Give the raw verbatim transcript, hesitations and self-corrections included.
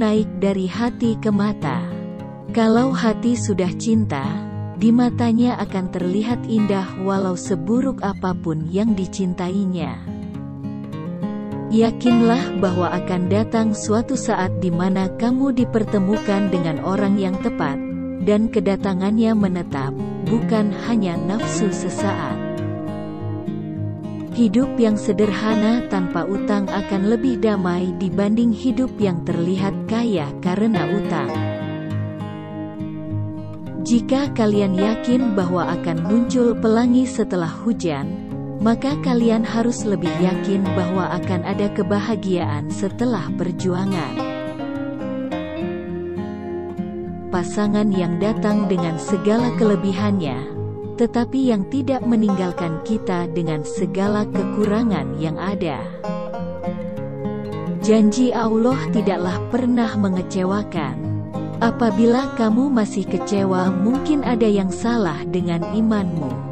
naik dari hati ke mata. Kalau hati sudah cinta, di matanya akan terlihat indah walau seburuk apapun yang dicintainya. Yakinlah bahwa akan datang suatu saat di mana kamu dipertemukan dengan orang yang tepat, dan kedatangannya menetap, bukan hanya nafsu sesaat. Hidup yang sederhana tanpa utang akan lebih damai dibanding hidup yang terlihat kaya karena utang. Jika kalian yakin bahwa akan muncul pelangi setelah hujan, maka kalian harus lebih yakin bahwa akan ada kebahagiaan setelah perjuangan. Pasangan yang datang dengan segala kelebihannya, tetapi yang tidak meninggalkan kita dengan segala kekurangan yang ada. Janji Allah tidaklah pernah mengecewakan. Apabila kamu masih kecewa, mungkin ada yang salah dengan imanmu.